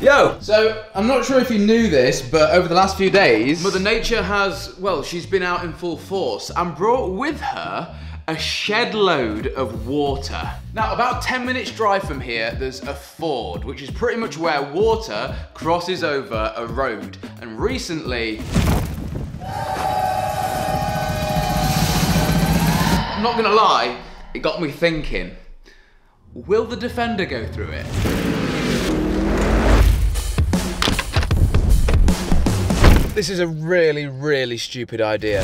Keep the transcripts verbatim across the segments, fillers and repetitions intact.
Yo! So, I'm not sure if you knew this, but over the last few days... Mother Nature has, well, she's been out in full force and brought with her a shed load of water. Now, about ten minutes drive from here, there's a ford, which is pretty much where water crosses over a road. And recently... I'm not gonna lie, it got me thinking, will the Defender go through it? This is a really, really stupid idea.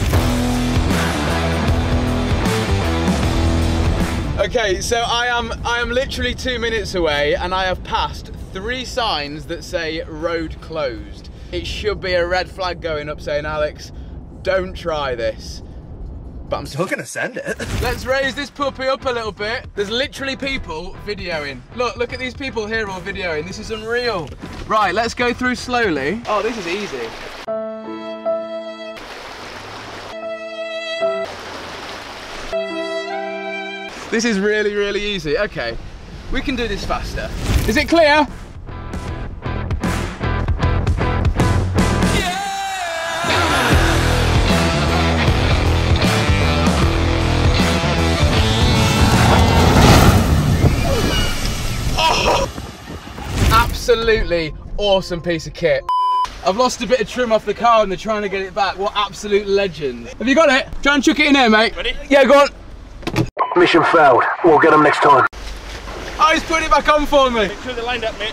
Okay, so I am I am literally two minutes away and I have passed three signs that say road closed. It should be a red flag going up saying, Alex, don't try this. But I'm still gonna send it. Let's raise this puppy up a little bit. There's literally people videoing. Look, look at these people here all videoing. This is unreal. Right, let's go through slowly. Oh, this is easy. This is really, really easy. Okay, we can do this faster. Is it clear? Yeah! Oh! Absolutely awesome piece of kit. I've lost a bit of trim off the car and they're trying to get it back. What absolute legends. Have you got it? Try and chuck it in there, mate. Ready? Yeah, go on. Mission failed. We'll get them next time. Oh, he's putting it back on for me. Make sure they're lined up, mate.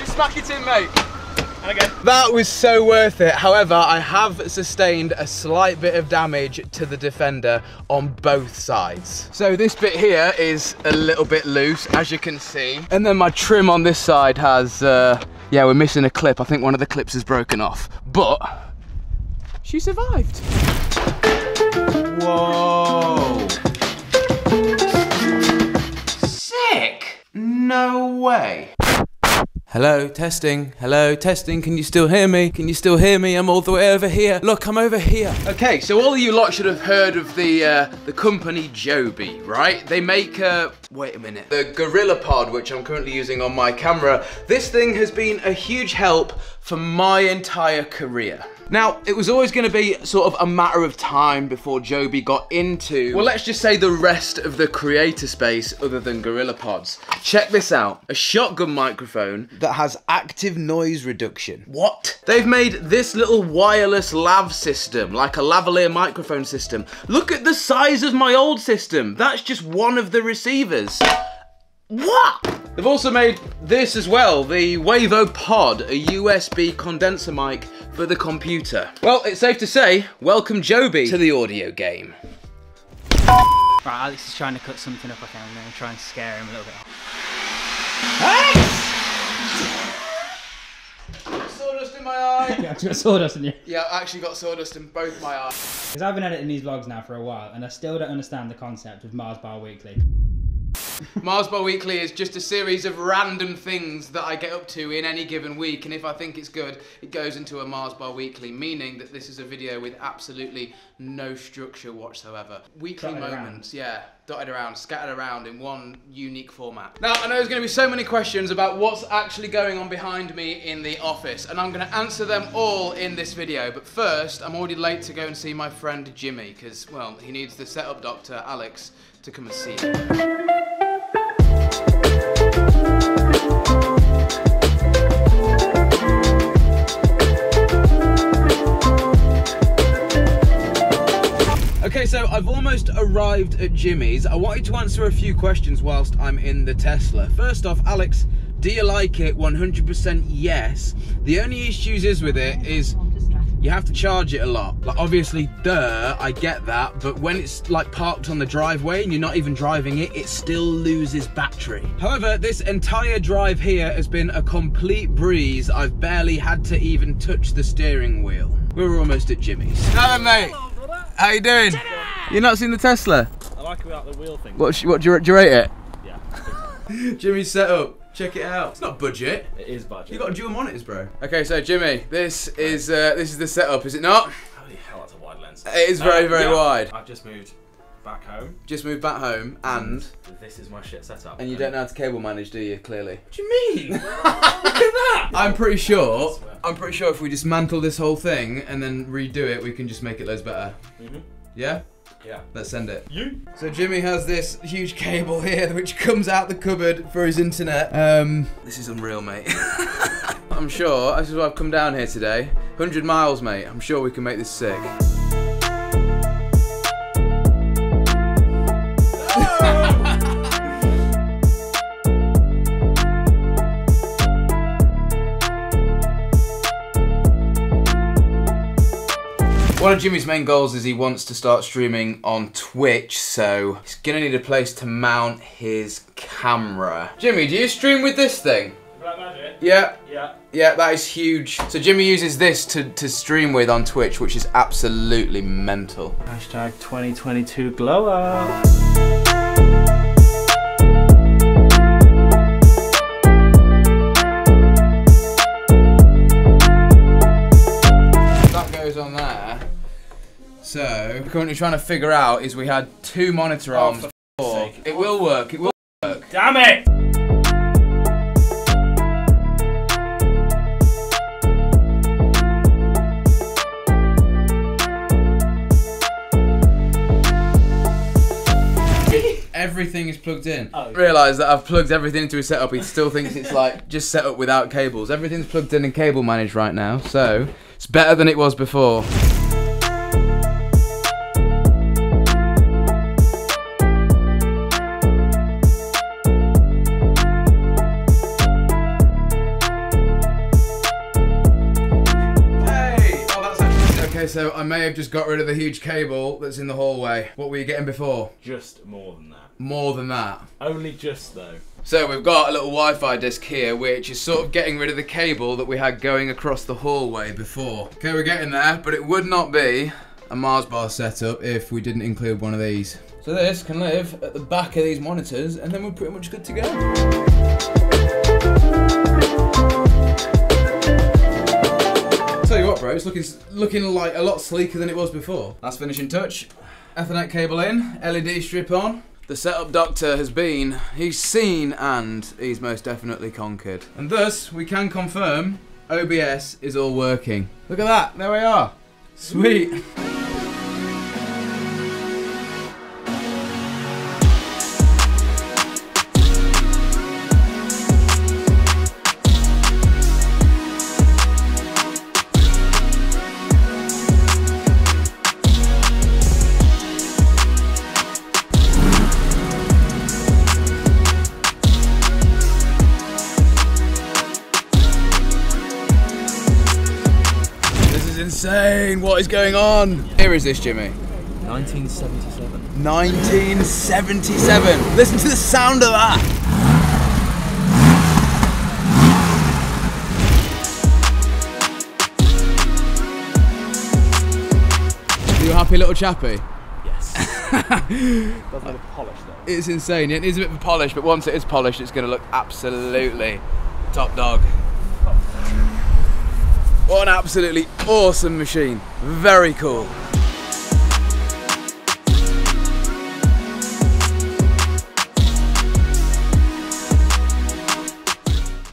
You smack it in, mate. And again. That was so worth it. However, I have sustained a slight bit of damage to the Defender on both sides. So this bit here is a little bit loose, as you can see. And then my trim on this side has, uh, yeah, we're missing a clip. I think one of the clips is broken off, but she survived. Whoa. Sick! No way. Hello, testing. Hello, testing. Can you still hear me? Can you still hear me? I'm all the way over here. Look, I'm over here. Okay, so all of you lot should have heard of the uh, the company Joby, right? They make a... Uh, wait a minute. The GorillaPod, which I'm currently using on my camera. This thing has been a huge help for my entire career. Now, it was always going to be sort of a matter of time before Joby got into, well, let's just say the rest of the creator space other than GorillaPods. Check this out. A shotgun microphone that has active noise reduction. What? They've made this little wireless lav system, like a lavalier microphone system. Look at the size of my old system. That's just one of the receivers. What? They've also made this as well, the Wavo Pod, a U S B condenser mic for the computer. Well, it's safe to say, welcome Joby to the audio game. Right, Alex is trying to cut something up, I think. I'm going to try and scare him a little bit. Hey! Got sawdust in my eye. You actually got sawdust in you? Yeah, I actually got sawdust in both my eyes. Because I've been editing these vlogs now for a while, and I still don't understand the concept of Mars Bar Weekly. Mars Bar Weekly is just a series of random things that I get up to in any given week, and if I think it's good, it goes into a Mars Bar Weekly, meaning that this is a video with absolutely no structure whatsoever. Weekly dotted moments, around. Yeah, dotted around, scattered around in one unique format. Now, I know there's going to be so many questions about what's actually going on behind me in the office, and I'm going to answer them all in this video, but first, I'm already late to go and see my friend Jimmy, because, well, he needs the setup doctor, Alex, to come and see him. Okay, so I've almost arrived at Jimmy's. I wanted to answer a few questions whilst I'm in the Tesla. First off, Alex, do you like it? one hundred percent yes. The only issues is with it is you have to charge it a lot. Like, obviously, duh, I get that, but when it's like parked on the driveway and you're not even driving it, it still loses battery. However, this entire drive here has been a complete breeze. I've barely had to even touch the steering wheel. We were almost at Jimmy's. Hello, mate. How you doing? You've not seen the Tesla? I like it without the wheel thing. What, what do, you, do you rate it? Yeah. Jimmy's setup. Check it out. It's not budget. It is budget. You've got dual monitors, bro. Okay, so Jimmy, this is uh, this is the setup, is it not? Holy hell, that's a wide lens. It is no, very, very yeah, wide. I've just moved back home. Just moved back home, and... This is my shit setup. And you don't know how to cable manage, do you, clearly? What do you mean? Look at that! I'm pretty sure, I'm pretty sure if we dismantle this whole thing and then redo it, we can just make it loads better. Mm-hmm. Yeah? Yeah. Let's send it. You? So Jimmy has this huge cable here, which comes out the cupboard for his internet. Um, this is unreal, mate. I'm sure, this is why I've come down here today. a hundred miles, mate. I'm sure we can make this sick. One of Jimmy's main goals is he wants to start streaming on Twitch, so he's gonna need a place to mount his camera. Jimmy, do you stream with this thing? Black Magic? Yeah. Yeah. Yeah, that is huge. So Jimmy uses this to, to stream with on Twitch, which is absolutely mental. Hashtag twenty twenty-two glow up. That goes on there. So, currently trying to figure out is we had two monitor arms oh, before. Sake. It will work, it will work. Damn it! Everything is plugged in. Oh, yeah. Realise that I've plugged everything into his setup. He still thinks it's like just set up without cables. Everything's plugged in and cable managed right now, so it's better than it was before. So I may have just got rid of the huge cable that's in the hallway. What were you getting before? Just more than that. More than that. Only just though. So we've got a little Wi-Fi disc here, which is sort of getting rid of the cable that we had going across the hallway before. Okay, we're getting there, but it would not be a Mars Bar setup if we didn't include one of these. So this can live at the back of these monitors, and then we're pretty much good to go. Tell you what, bro, it's looking looking like a lot sleeker than it was before. That's finishing touch. Ethernet cable in, L E D strip on. The setup doctor has been, he's seen, and he's most definitely conquered. And thus, we can confirm O B S is all working. Look at that, there we are. Sweet. Insane, what is going on? Here is this, Jimmy. nineteen seventy-seven. nineteen seventy-seven. Listen to the sound of that. Are you a happy little chappy? Yes. Doesn't have a polish though. It's insane. It needs a bit of a polish, but once it is polished, it's going to look absolutely top dog. What an absolutely awesome machine. Very cool.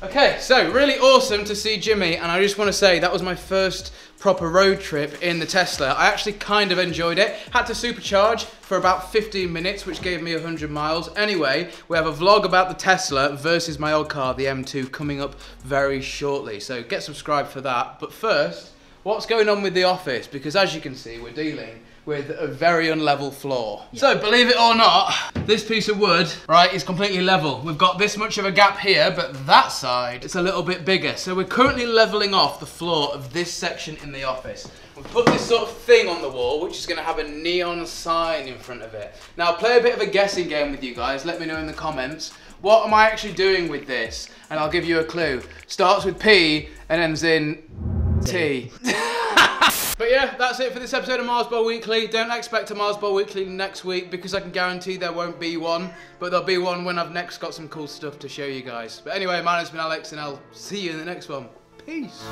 Okay, so really awesome to see Jimmy, and I just want to say that was my first proper road trip in the Tesla. I actually kind of enjoyed it. Had to supercharge for about fifteen minutes, which gave me a hundred miles. Anyway, we have a vlog about the Tesla versus my old car, the M two, coming up very shortly. So get subscribed for that. But first, what's going on with the office? Because as you can see, we're dealing with a very unlevel floor. Yeah. So believe it or not, this piece of wood, right, is completely level. We've got this much of a gap here, but that side, it's a little bit bigger. So we're currently leveling off the floor of this section in the office. We've put this sort of thing on the wall, which is gonna have a neon sign in front of it. Now I'll play a bit of a guessing game with you guys. Let me know in the comments, what am I actually doing with this? And I'll give you a clue. Starts with P and ends in T. But yeah, that's it for this episode of Mars Bar Weekly. Don't expect a Mars Bar Weekly next week because I can guarantee there won't be one, but there'll be one when I've next got some cool stuff to show you guys. But anyway, my name's been Alex and I'll see you in the next one. Peace.